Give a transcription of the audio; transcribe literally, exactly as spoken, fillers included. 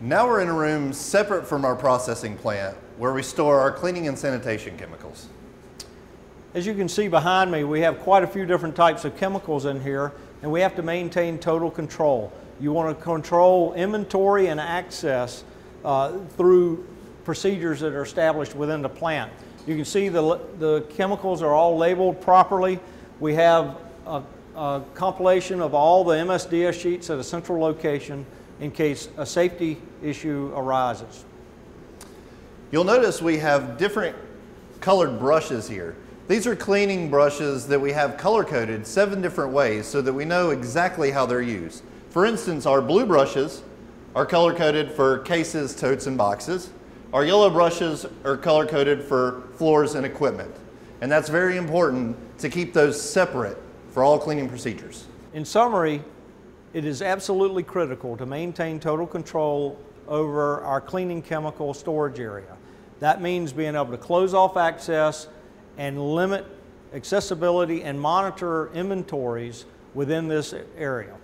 Now we're in a room separate from our processing plant where we store our cleaning and sanitation chemicals. As you can see behind me, we have quite a few different types of chemicals in here, and we have to maintain total control. You want to control inventory and access uh, through procedures that are established within the plant. You can see the, the chemicals are all labeled properly. We have a, a compilation of all the M S D S sheets at a central location in case a safety issue arises. You'll notice we have different colored brushes here. These are cleaning brushes that we have color-coded seven different ways so that we know exactly how they're used. For instance, our blue brushes are color-coded for cases, totes, and boxes. Our yellow brushes are color-coded for floors and equipment. And that's very important to keep those separate for all cleaning procedures. In summary, it is absolutely critical to maintain total control over our cleaning chemical storage area. That means being able to close off access and limit accessibility and monitor inventories within this area.